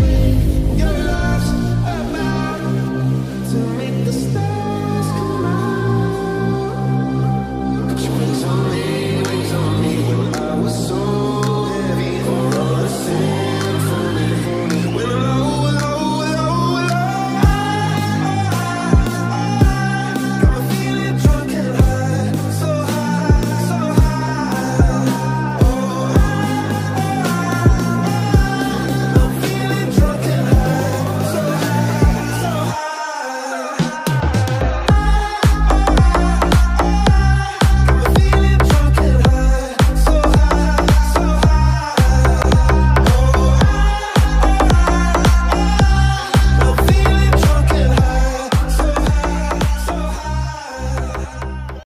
dream.